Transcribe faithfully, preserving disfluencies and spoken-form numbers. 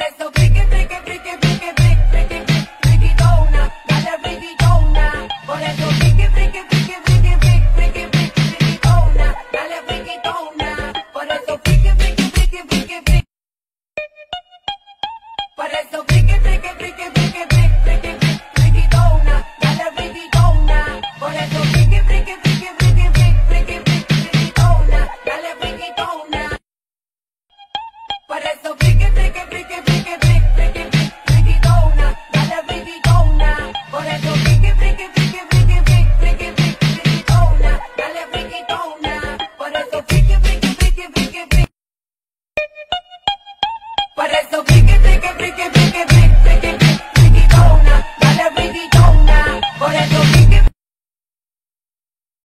resto que